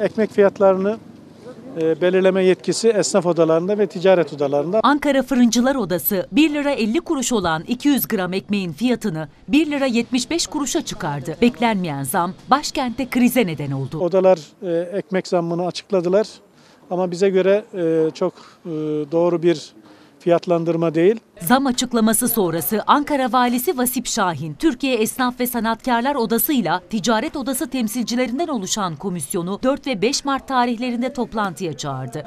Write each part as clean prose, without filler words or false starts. Ekmek fiyatlarını belirleme yetkisi esnaf odalarında ve ticaret odalarında. Ankara Fırıncılar Odası 1 lira 50 kuruş olan 200 gram ekmeğin fiyatını 1 lira 75 kuruşa çıkardı. Beklenmeyen zam başkentte krize neden oldu. Odalar ekmek zammını açıkladılar ama bize göre çok doğru bir fiyatlandırma değil. Zam açıklaması sonrası Ankara Valisi Vasip Şahin, Türkiye Esnaf ve Sanatkarlar Odası'yla Ticaret Odası temsilcilerinden oluşan komisyonu 4 ve 5 Mart tarihlerinde toplantıya çağırdı.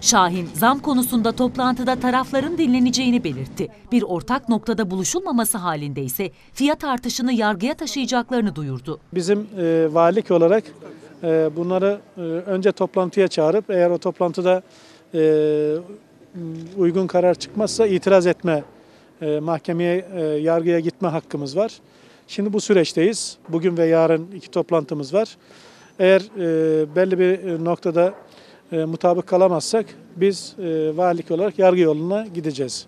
Şahin, zam konusunda toplantıda tarafların dinleneceğini belirtti. Bir ortak noktada buluşulmaması halinde ise fiyat artışını yargıya taşıyacaklarını duyurdu. Bizim valilik olarak bunları önce toplantıya çağırıp eğer o toplantıda uygun karar çıkmazsa itiraz etme, mahkemeye, yargıya gitme hakkımız var. Şimdi bu süreçteyiz. Bugün ve yarın 2 toplantımız var. Eğer belli bir noktada mutabık kalamazsak biz valilik olarak yargı yoluna gideceğiz.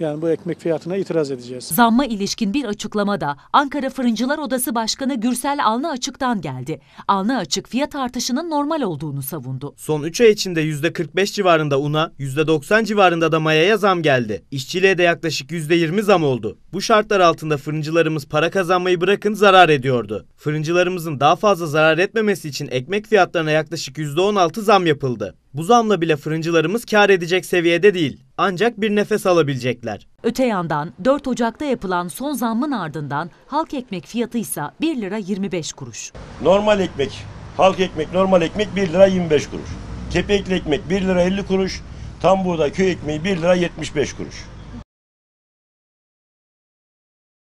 Yani bu ekmek fiyatına itiraz edeceğiz. Zamma ilişkin bir açıklama da Ankara Fırıncılar Odası Başkanı Gürsel Alnı Açık'tan geldi. Alnı Açık fiyat artışının normal olduğunu savundu. Son 3 ay içinde %45 civarında una, %90 civarında da mayaya zam geldi. İşçiliğe de yaklaşık %20 zam oldu. Bu şartlar altında fırıncılarımız para kazanmayı bırakın zarar ediyordu. Fırıncılarımızın daha fazla zarar etmemesi için ekmek fiyatlarına yaklaşık %16 zam yapıldı. Bu zamla bile fırıncılarımız kar edecek seviyede değil, ancak bir nefes alabilecekler. Öte yandan 4 Ocak'ta yapılan son zammın ardından halk ekmek fiyatı ise 1 lira 25 kuruş. Normal ekmek, halk ekmek, normal ekmek 1 lira 25 kuruş. Kepekli ekmek 1 lira 50 kuruş, tam buğday köy ekmeği 1 lira 75 kuruş.